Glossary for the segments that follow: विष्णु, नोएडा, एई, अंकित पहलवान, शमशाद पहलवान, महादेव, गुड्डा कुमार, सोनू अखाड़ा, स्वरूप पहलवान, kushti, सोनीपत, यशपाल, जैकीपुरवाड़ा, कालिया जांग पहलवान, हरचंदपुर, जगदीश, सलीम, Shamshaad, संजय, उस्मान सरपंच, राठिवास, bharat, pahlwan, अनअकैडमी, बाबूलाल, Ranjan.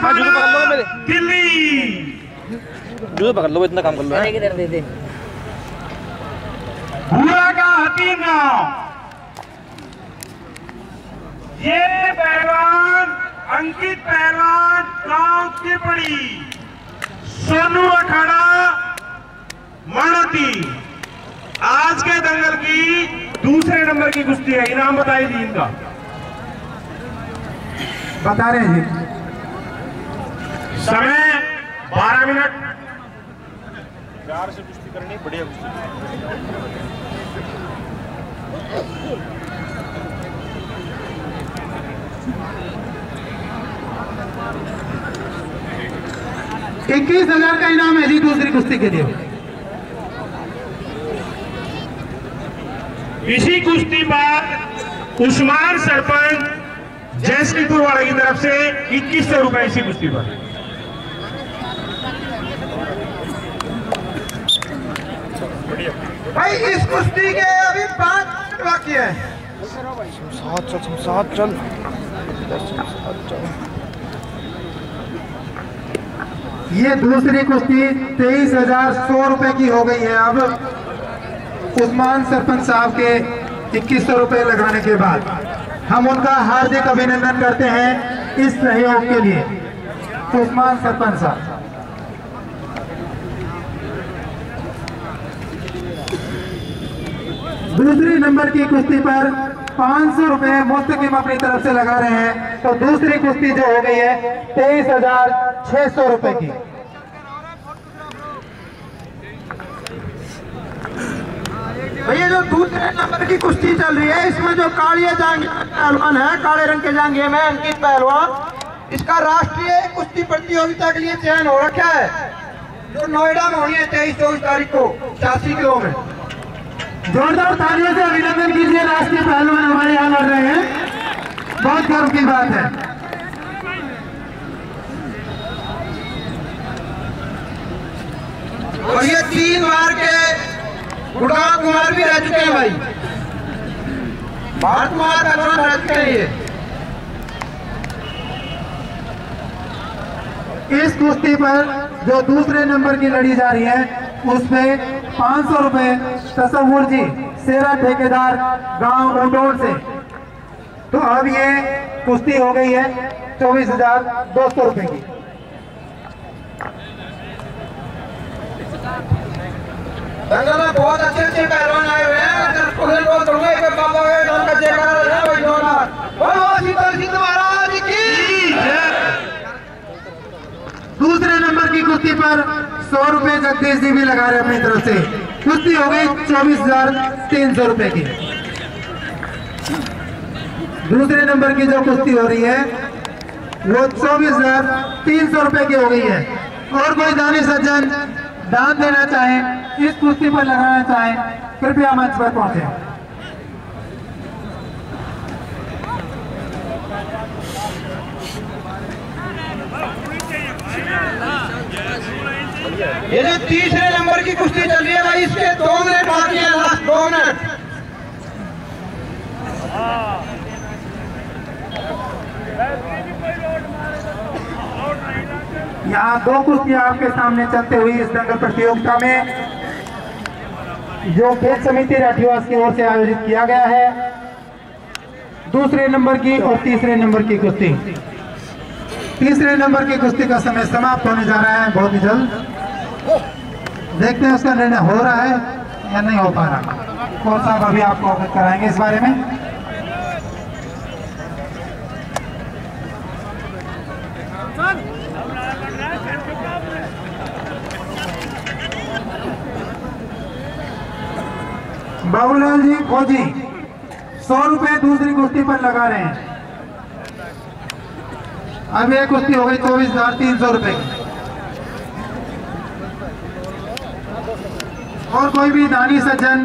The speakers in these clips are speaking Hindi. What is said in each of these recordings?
जूते पकड़ लो, इतना काम कर लो। इधर दे दे। भूरा का हतीर गाँव, ये पहलवान अंकित पहलवान गाँव से पड़ी, सोनू अखाड़ा मणती आज के दंगल की दूसरे नंबर की कुश्ती है। इनाम बताइए जी, इनका बता रहे हैं। समय 12 मिनट। प्यार से कुश्ती करनी, बढ़िया कुश्ती। 21,000 का इनाम है जी दूसरी कुश्ती के लिए। इसी कुश्ती पर उस्मान सरपंच जैकीपुरवाड़ा की तरफ से 2100 रुपए। इसी कुश्ती पर भाई, इस कुश्ती के अभी 5 मिनट बाकी है। शमशाद चल, शमशाद चल। ये दूसरी कुश्ती 23,100 रुपए की हो गई है। अब उस्मान सरपंच साहब के 2100 रुपए लगाने के बाद हम उनका हार्दिक अभिनंदन करते हैं इस सहयोग के लिए। उस्मान सरपंच साहब, दूसरी नंबर की कुश्ती पर 500 रुपए मुस्तकिम अपनी तरफ से लगा रहे हैं। तो दूसरी कुश्ती जो हो गई है 23,600 रुपए की। भैया, जो दूसरे नंबर की कुश्ती चल रही है, इसमें जो कालिया जांग पहलवान है, काले रंग के जांगे में अंकित पहलवान, इसका राष्ट्रीय कुश्ती प्रतियोगिता के लिए चयन हो रखा है, जो नोएडा में होनी है 23-24 तारीख को 86 किलो में। जोरदार तालियों से अभिनंदन कीजिए, राष्ट्रीय पहलवान हमारे यहाँ लड़ रहे हैं, बहुत गर्व की बात है। और ये 3 बार के गुड्डा कुमार भी रह चुके हैं भाई, भारत माता का रह चुके हैं। इस कुश्ती पर जो दूसरे नंबर की लड़ी जा रही है, उसमें 500 रुपए तसव्वुर जी सेरा ठेकेदार गांव उडोर से। तो अब ये कुश्ती हो गई है 24,200 रुपए की। दंगल में बहुत अच्छे पहलवान आए हुए हैं। बाबा का जयकार है भाई, जोरदार। महाराज की दूसरे नंबर की कुश्ती पर 100 रुपए जगदीश जी भी लगा रहे अपनी तरफ से। कुश्ती हो गई 24,300 रुपए की। दूसरे नंबर की जो कुश्ती हो रही है वो 24,300 रुपए की हो गई है। और कोई दानी सज्जन दान देना चाहे, इस कुश्ती पर लगाना चाहे, कृपया मंच पर पहुंचे। ये जो तीसरे नंबर की कुश्ती चल रही है भाई, इसके 2 मिनट बाकी है, लास्ट 2 मिनट। यहाँ 2 कुश्तियां आपके सामने चलते हुई इस दंगल प्रतियोगिता में, जो खेल समिति राठिवास की ओर से आयोजित किया गया है। दूसरे नंबर की और तीसरे नंबर की कुश्ती। तीसरे नंबर की कुश्ती का समय समाप्त होने जा रहा है बहुत ही जल्द। देखते हैं उसका निर्णय हो रहा है या नहीं हो पा रहा। कौन साहब अभी आपको अवगत कराएंगे इस बारे में। बाबूलाल जी खोजी 100 रुपए दूसरी कुश्ती पर लगा रहे हैं। अब यह कुश्ती हो गई 24,300 रुपए। और कोई भी दानी सज्जन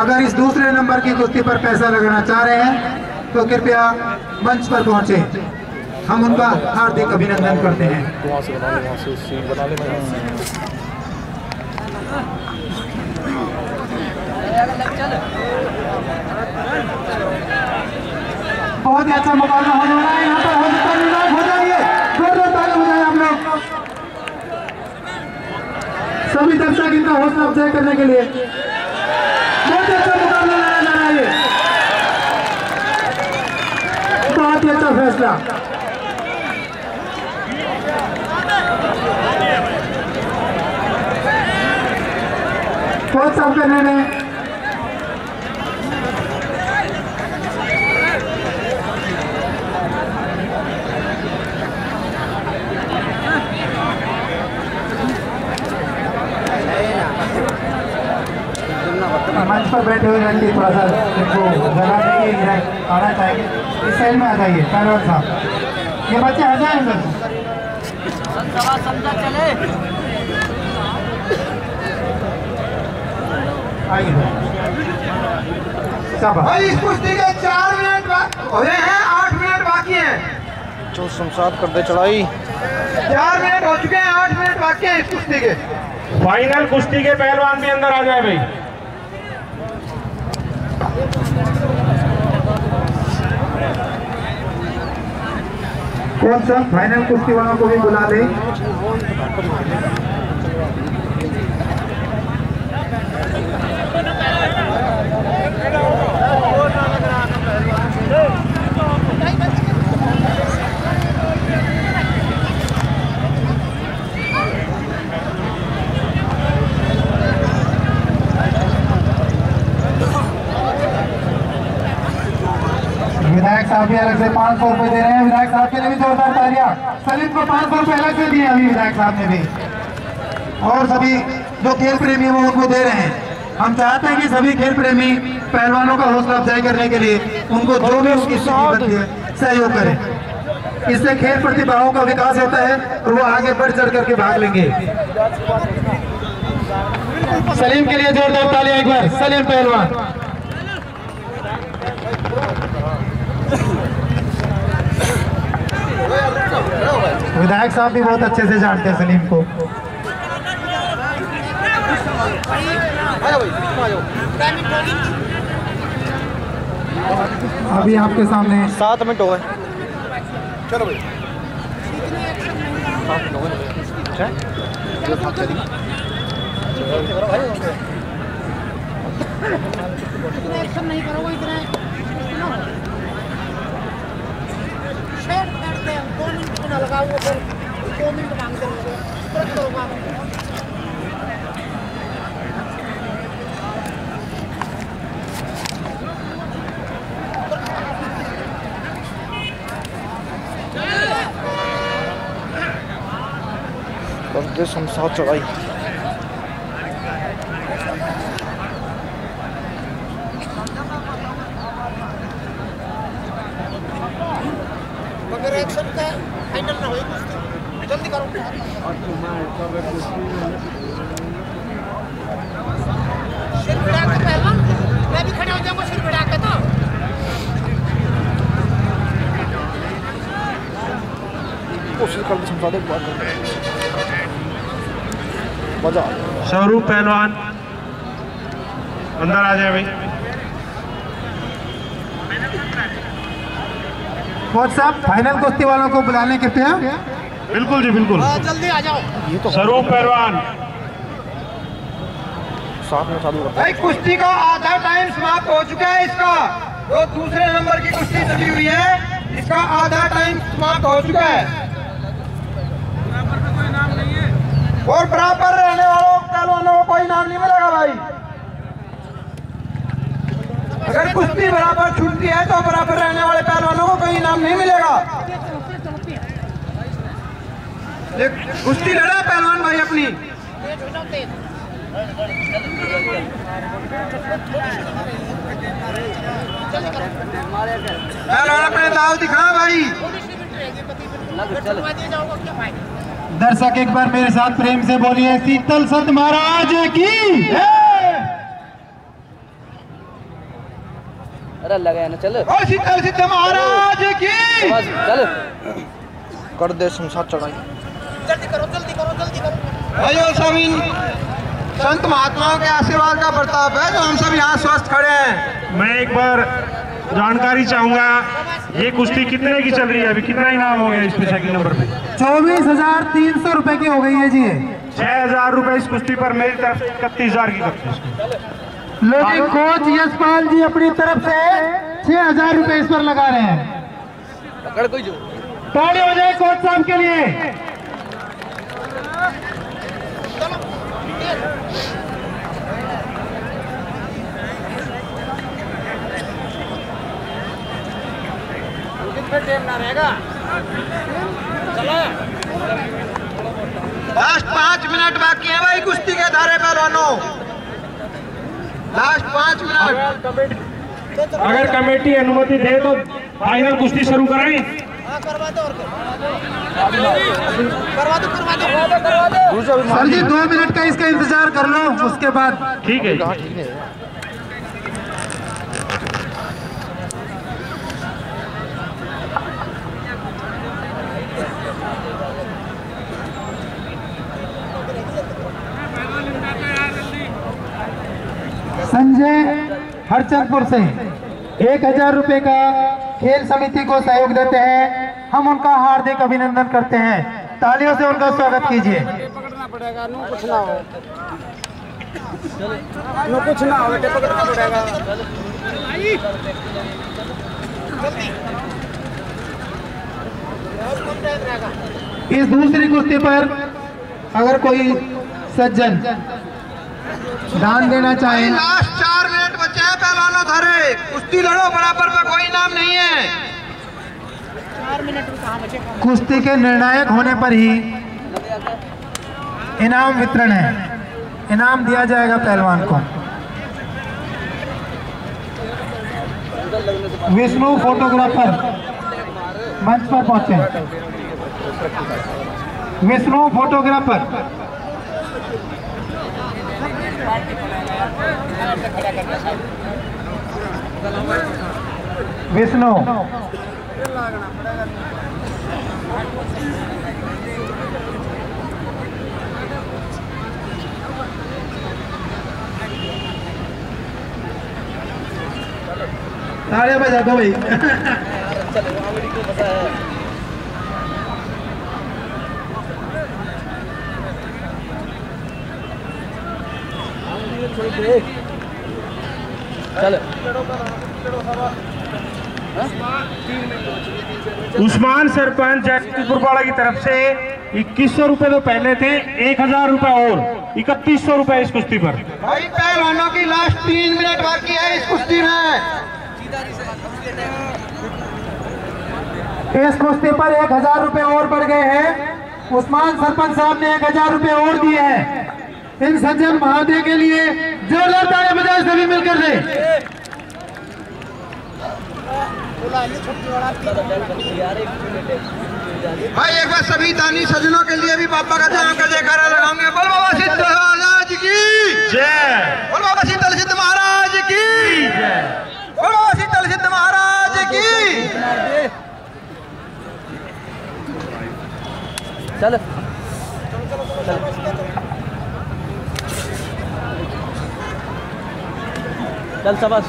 अगर इस दूसरे नंबर की कुश्ती पर पैसा लगाना चाह रहे हैं तो कृपया मंच पर पहुंचे, हम उनका हार्दिक अभिनंदन करते हैं। बहुत ही अच्छा मुकाबला होने वाला है यहाँ पर। कितना कितना हौसला अफजाई करने के लिए बहुत अच्छा मुकाबला लड़ा जा रहा है। बहुत ही अच्छा फैसला। बहुत सब करने में मंच पर बैठे हुए रणजी थोड़ा सा जगह चाहिए, आना चाहिए, इस साइड में आ जाइए पहलवान साहब। ये बच्चे आ जाए अंदर आइए। इस कुश्ती के 4 मिनट हुए हैं, 8 मिनट बाकी हैं। जो शमशाद कर दे चढ़ाई। 4 मिनट हो चुके हैं, 8 मिनट बाकी हैं इस कुश्ती के। फाइनल कुश्ती के पहलवान भी अंदर आ जाए भाई। कौन सा फाइनल कुश्ती वालों को भी बुला ले। विधायक साहब भी अलग से 500 रुपए दे रहे हैं। विधायक साहब के लिए भी जोरदार तालियां। सलीम को 500 रुपए अलग से दिए अभी विधायक साहब ने भी, और सभी जो खेल प्रेमी वो उनको दे रहे हैं। हम चाहते हैं कि सभी खेल प्रेमी पहलवानों का हौसला अफजाई करने के लिए उनको जो भी उसकी सहयोग करें, इससे खेल प्रतिभाओं का विकास होता है और वो आगे बढ़ चढ़ करके भाग लेंगे। सलीम के लिए जोरदार तालियां एक बार। सलीम पहलवान विधायक साहब भी बहुत अच्छे से जानते हैं सलीम को। अभी आपके सामने 7 मिनट हो गए। चलो भाई नहीं करोगे इतना शमशाद चढ़ाई। मगर एक्शन का फाइनल ना हो, जल्दी करो। सिर भिड़ा के पहलवान, मैं भी खड़े हो जाऊंगा सिर भिड़ा के। तो कोशिश कर समझा दे मजा। स्वरूप पहलवान अंदर आ जाए भाई। कोच साहब फाइनल कुश्ती वालों को बुलाने के हैं। बिल्कुल जी बिल्कुल, जल्दी आ जाओ। ये तो स्वरूप पहलवान साथ में चालू रखो। कुश्ती का आधा टाइम समाप्त हो चुका है इसका, जो दूसरे नंबर की कुश्ती चली हुई है इसका आधा टाइम समाप्त हो चुका है। बराबर में कोई इनाम नहीं है और बराबर रहने वालों पहलवानों को कोई इनाम नहीं मिलेगा भाई। अगर कुश्ती बराबर छूटती है तो बराबर रहने वाले पहलवानों को नाम नहीं मिलेगा। कुश्ती लड़ा पहलवान भाई अपनी। पहलवान अपने दाव दिखा भाई। दर्शक एक बार मेरे साथ प्रेम से बोलिए शीतल सत महाराज की। अरे लगाया ना। चलो महाराज की चलो कर दे शमशाद चढ़ाई। जल्दी करो जल्दी करो जल्दी करो भाइयों। सब इन संत महात्माओं के आशीर्वाद का प्रताप है जो हम सब यहाँ स्वस्थ खड़े हैं। मैं एक बार जानकारी चाहूंगा, ये कुश्ती कितने की चल रही है अभी, कितना इनाम हो गया इसमें? सेकंड नंबर पे 24,300 रुपए की हो गई है जी। 6,000 रुपए इस कुश्ती पर, मेरी तरफ से 31,000 की बख्शिश। लेकिन कोच यशपाल जी अपनी तरफ से 6,000 रुपए इस पर लगा रहे हैं। ताली हो जाए कोच साहब के लिए। ना रहेगा चला, लास्ट 5 मिनट बाकी है भाई कुश्ती के धारे पर। लास्ट 5 मिनट, अगर कमेटी अनुमति दे तो फाइनल कुश्ती शुरू कराएं। सर जी 2 मिनट का इसका इंतजार कर लो, उसके बाद ठीक है। संजय हरचंदपुर से 1,000 रुपए का खेल समिति को सहयोग देते हैं, हम उनका हार्दिक अभिनंदन करते हैं। तालियों से उनका स्वागत कीजिए। पकड़ना पड़ेगा, नो कुछ ना हो, नो कुछ ना हो, पकड़ना पड़ेगा। इस दूसरी कुश्ती पर अगर कोई सज्जन दान देना चाहे। लास्ट 4 मिनट बचे हैं पहलवानों, धरे कुश्ती लड़ो, बराबर पर कोई नाम नहीं है। 4 मिनट कहाँ बचे? कुश्ती के निर्णायक होने पर ही इनाम वितरण है, इनाम दिया जाएगा पहलवान को। विष्णु फोटोग्राफर मंच पर पहुंचे। विष्णु फोटोग्राफर विष्णु, तालियां बजा दो भाई। उस्मान सरपंच जैकीपुरवाड़ा की तरफ से 2,100 रुपए तो पहले थे, 1,000 रुपए और 3,100 रुपए इस कुश्ती पर। भाई पहलवानों की लास्ट 3 मिनट बाकी है इस कुश्ती में। इस कुश्ती पर 1,000 रुपए और बढ़ गए हैं। उस्मान सरपंच साहब ने 1,000 रुपए और दिए हैं इन सज्जन महादेव के लिए। जोरदार तालियां बजाएं सभी मिलकर से। भाई एक बार सभी दानी सज्जनों के लिए भी बाबा का ध्यान का जयकारा लगाएंगे। बोल बाबा सिद्ध महाराज की जय, बोल बाबा सिद्ध महाराज की जय, बोल बाबा सिद्ध महाराज की। चलो चल सब बस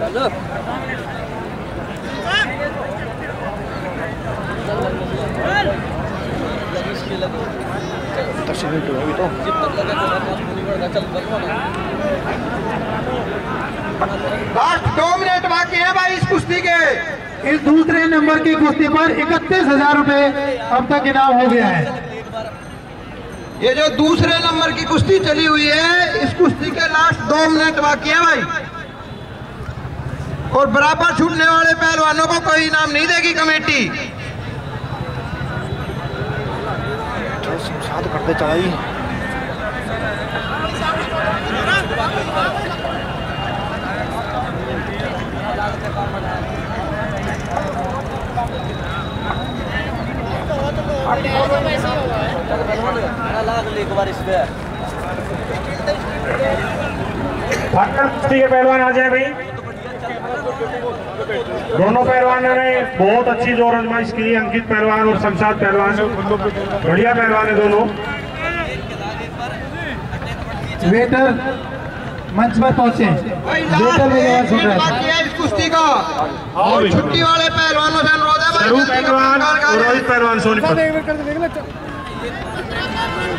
चलो। लास्ट 2 मिनट बाकी है भाई इस कुश्ती के। इस दूसरे नंबर की कुश्ती पर 31,000 रुपए अब तक इनाम हो गया है। ये जो दूसरे नंबर की कुश्ती चली हुई है, इस कुश्ती के लास्ट 2 मिनट बाकी है भाई, और बराबर छूटने वाले पहलवानों को कोई इनाम नहीं देगी कमेटी। साथ करते चाहिए। कुश्ती के पहलवान आ जाए भाई। दोनों पहलवानों ने बहुत अच्छी जोर आजमाइश की, अंकित पहलवान और शमशाद पहलवान, बढ़िया पहलवान है दोनों। वेटर मंच पर पहुंचे। वेटर में आवाज सुन रहा है। छुट्टी वाले पहलवानों से अनुरोध है स्वरूप पहलवान और रोहित पहलवान सोनीपत।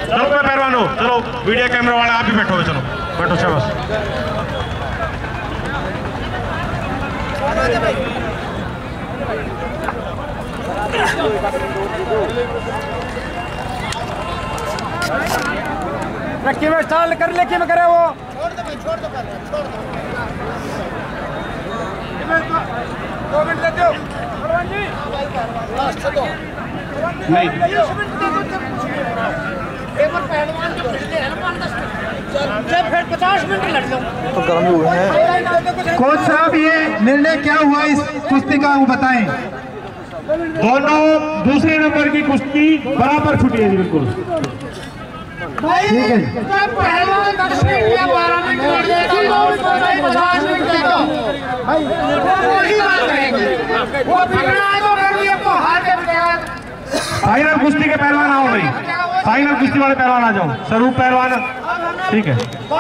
चलो मैं पहलवान हो, चलो वीडियो कैमरा वाला आप ही बैठो, चलो बैठो शाबाश। चाल कर ले कि करे वो नहीं पहलवान के हैं 50 मिनट तो गर्म हुए हैं। कोच साहब ये निर्णय क्या हुआ इस कुश्ती का वो बताएं। दोनों दूसरे नंबर की कुश्ती बराबर छुटी है बिल्कुल। फाइनल कुश्ती के पहलवान आओ भाई, फाइनल कुश्ती वाले पहलवान आ जाओ। स्वरूप पहलवान ठीक है।